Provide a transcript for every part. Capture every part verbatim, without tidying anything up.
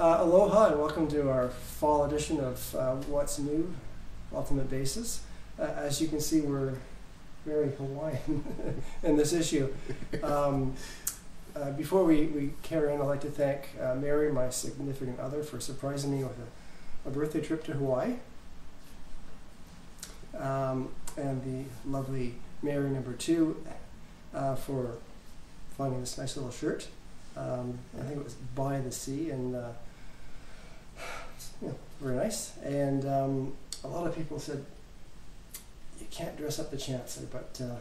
Uh, aloha and welcome to our fall edition of uh, What's New, Ultimate Basses. Uh, as you can see, we're very Hawaiian in this issue. Um, uh, before we, we carry on, I'd like to thank uh, Mary, my significant other, for surprising me with a, a birthday trip to Hawaii. Um, and the lovely Mary number two uh, for finding this nice little shirt. Um, I think it was by the sea, and uh, you know, very nice. And um, a lot of people said you can't dress up the Chancellor, but uh,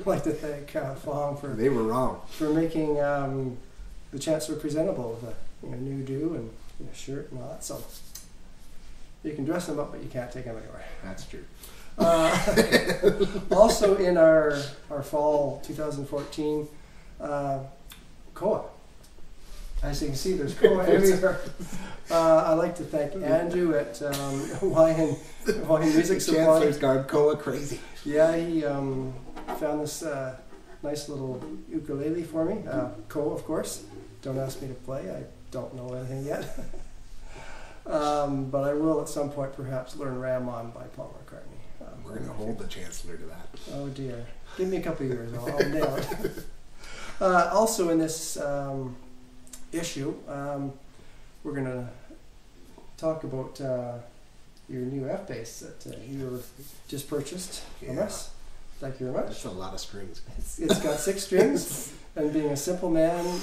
I'd like to thank uh, Faham for they were wrong for making um, the Chancellor presentable with a you know, new do and you know, shirt and all that. So you can dress them up, but you can't take them anywhere. That's true. Uh, also, in our our fall twenty fourteen. Uh, Koa. As you can see, there's Koa everywhere. uh, I'd like to thank Andrew at um, Hawaiian, Hawaiian Music Supply. Chancellor's gone Koa crazy. Yeah, he um, found this uh, nice little ukulele for me. Uh, Koa, of course. Don't ask me to play. I don't know anything yet. um, but I will at some point perhaps learn Ram-On by Paul McCartney. Um, We're going to hold the Chancellor to that. Oh dear. Give me a couple of years. I'll, I'll nail it. Uh, also in this um, issue, um, we're going to talk about uh, your new F Bass that uh, you just purchased yeah. from us. Thank you very much. That's a lot of strings. It's, it's got six strings, and being a simple man,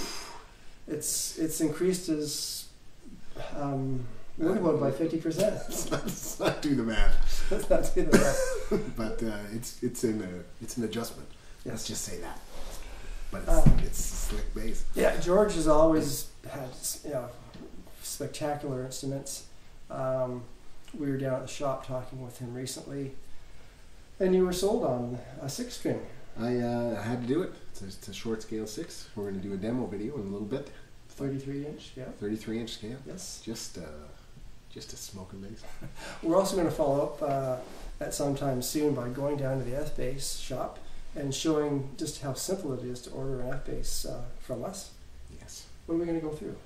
it's it's increased his um, workload by fifty percent. Let's not do the math. Let's not do the math. But uh, it's it's in a it's an adjustment. Yes. Let's just say that. But it's, um, it's a slick bass. Yeah, George has always had you know, spectacular instruments. Um, we were down at the shop talking with him recently, and you were sold on a six string. I uh, had to do it. It's a, it's a short scale six. We're going to do a demo video in a little bit. Thirty-three inch, yeah. Thirty-three inch scale. Yes. Just, uh, just a smoking bass. We're also going to follow up uh, at some time soon by going down to the F Bass shop and showing just how simple it is to order an F Bass uh, from us. Yes. What are we going to go through? Wood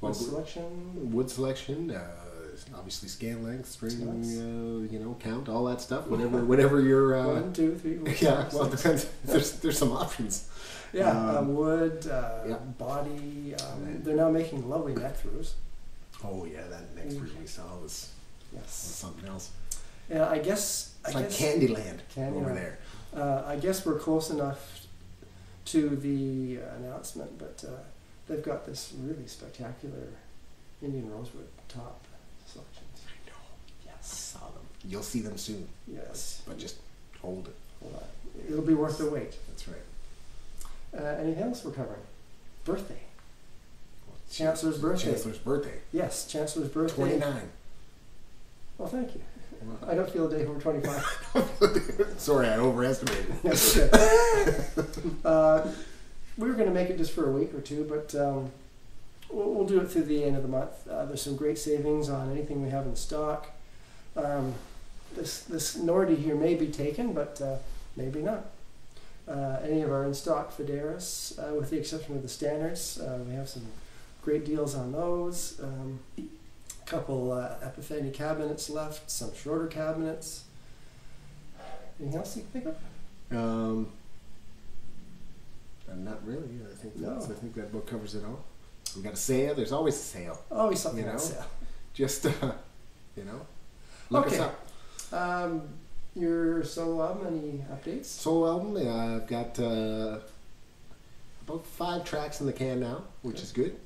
well, selection? Wood selection, uh, obviously scale length, string, uh, you know, count, all that stuff, whatever whatever your... Uh, One, two, three, four, yeah, five, well, six. It depends. There's, there's some options. Yeah, um, um, wood, uh, yeah. body, um, they're now making lovely neck throughs. Oh yeah, that neck through we saw was, yes. was something else. Yeah, I guess... It's I like guess, Candyland, Candyland over there. Uh, I guess we're close enough to the uh, announcement, but uh, they've got this really spectacular Indian Rosewood top selections. I know. Yes. I saw them. You'll see them soon. Yes. But just hold it. Hold on. It'll be worth the wait. That's right. Uh, anything else we're covering? Birthday. Well, Chancellor's birthday. Chancellor's birthday. Yes, Chancellor's birthday. twenty-nine. Well, thank you. I don't feel a day over twenty-five. Sorry, I overestimated. That's okay. uh, we were going to make it just for a week or two, but um, we'll, we'll do it through the end of the month. Uh, there's some great savings on anything we have in stock. Um, this this Nordy here may be taken, but uh, maybe not. Uh, any of our in-stock Fideris, uh, with the exception of the Stanners, uh, we have some great deals on those. Um, couple uh, Epiphany cabinets left, some shorter cabinets. Anything else you can think of? Um, not really. I think that's, no. I think that book covers it all. We got a sale. There's always a sale. Always something you know? on sale. Just uh, you know, look okay. us up. Um, your solo album? Any updates? Solo album. Uh, I've got uh, about five tracks in the can now, which okay. is good.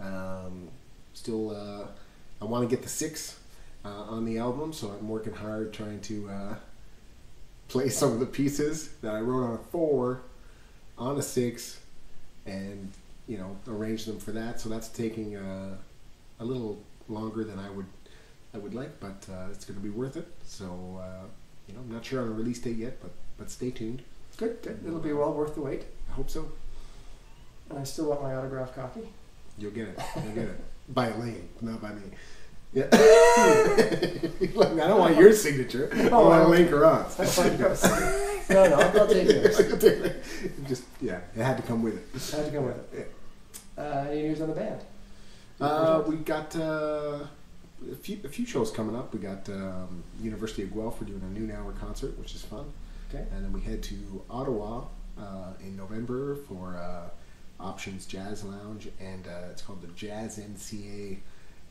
Um, still. Uh, I want to get the six uh, on the album, so I'm working hard trying to uh, play some of the pieces that I wrote on a four, on a six, and you know arrange them for that. So that's taking uh, a little longer than I would I would like, but uh, it's going to be worth it. So uh, you know I'm not sure on a release date yet, but but stay tuned. Good, good. It'll be well worth the wait. I hope so. And I still want my autographed copy. You'll get it. You'll get it. By Elaine, not by me. Yeah. Like, I don't want your signature. Oh, I want Elaine Caron's. No, no, I'll take it. Just yeah, it had to come with it. It had to come with it. Yeah. Uh, any news on the band? Uh, we got uh, a few a few shows coming up. We got um, University of Guelph. We're doing a noon hour concert, which is fun. Okay. And then we head to Ottawa uh, in November for uh, Options Jazz Lounge, and uh, it's called the Jazz N C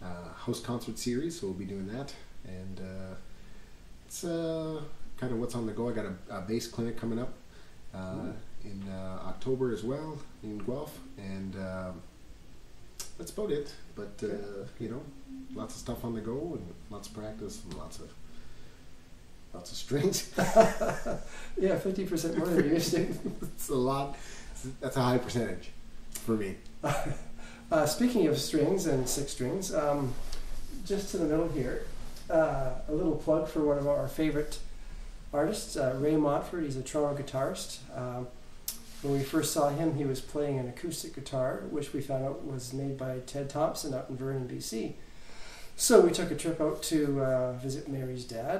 A uh, House Concert Series. So we'll be doing that, and uh, it's uh, kind of what's on the go. I got a, a bass clinic coming up uh, mm. in uh, October as well in Guelph, and. Uh, That's about it, but uh, you know, lots of stuff on the go and lots of practice and lots of lots of strings. Yeah, fifty percent more than you used to. It's a lot. That's a high percentage for me. Uh, speaking of strings and six strings, um, just to the middle here, uh, a little plug for one of our favorite artists, uh, Ray Montford. He's a Toronto guitarist. Uh, When we first saw him, he was playing an acoustic guitar, which we found out was made by Ted Thompson out in Vernon, B C. So we took a trip out to uh, visit Mary's dad,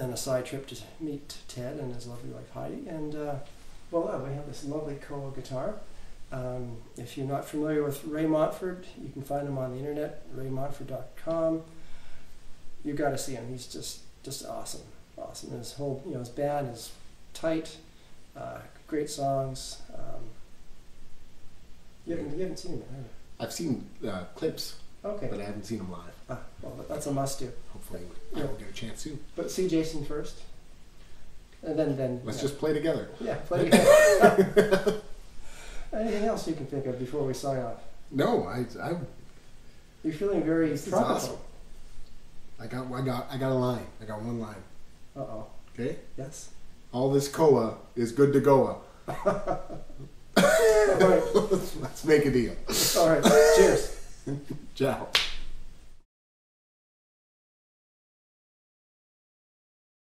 and a side trip to meet Ted and his lovely wife Heidi. And uh, well, we have this lovely Koa guitar. Um, if you're not familiar with Ray Montford, you can find him on the internet, ray montford dot com. You got to see him. He's just just awesome, awesome. And his whole, you know, his band is tight. Uh, Great songs. Um, you, haven't, you haven't seen them, have you? I've seen uh, clips, okay, but I haven't seen them live. Ah, well, that's a must-do. Hopefully, yeah. I will get a chance soon. But see Jason first, and then then let's yeah. just play together. Yeah, play together. Anything else you can think of before we sign off? No, I. I You're feeling very this tropical. Is awesome. I got, I got, I got a line. I got one line. Uh oh. Okay. Yes. All this Koa is good to Goa. Let's make a deal. All right. Cheers. Ciao.